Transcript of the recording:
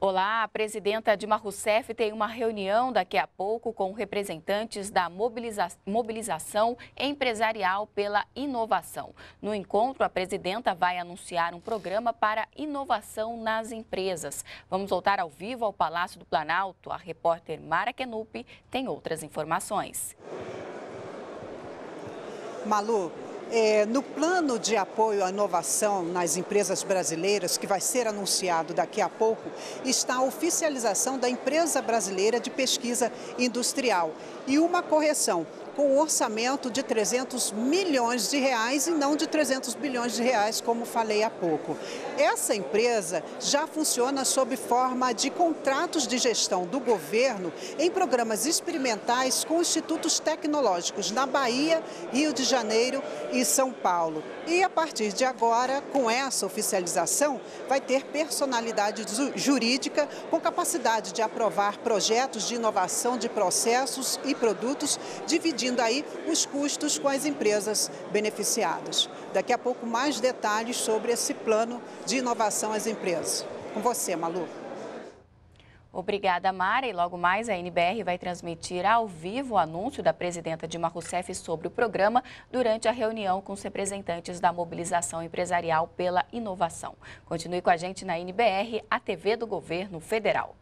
Olá, a presidenta Dilma Rousseff tem uma reunião daqui a pouco com representantes da Mobilização Empresarial pela Inovação. No encontro, a presidenta vai anunciar um programa para inovação nas empresas. Vamos voltar ao vivo ao Palácio do Planalto. A repórter Mara Kenupp tem outras informações. Malu, no plano de apoio à inovação nas empresas brasileiras, que vai ser anunciado daqui a pouco, está a oficialização da Empresa Brasileira de Pesquisa Industrial e uma correção, com um orçamento de 300 milhões de reais e não de 300 bilhões de reais, como falei há pouco. Essa empresa já funciona sob forma de contratos de gestão do governo em programas experimentais com institutos tecnológicos na Bahia, Rio de Janeiro e São Paulo. E a partir de agora, com essa oficialização, vai ter personalidade jurídica com capacidade de aprovar projetos de inovação de processos e produtos, dividindo aí os custos com as empresas beneficiadas. Daqui a pouco mais detalhes sobre esse plano de inovação às empresas. Com você, Malu. Obrigada, Mara. E logo mais a NBR vai transmitir ao vivo o anúncio da presidenta Dilma Rousseff sobre o programa durante a reunião com os representantes da Mobilização Empresarial pela Inovação. Continue com a gente na NBR, a TV do Governo Federal.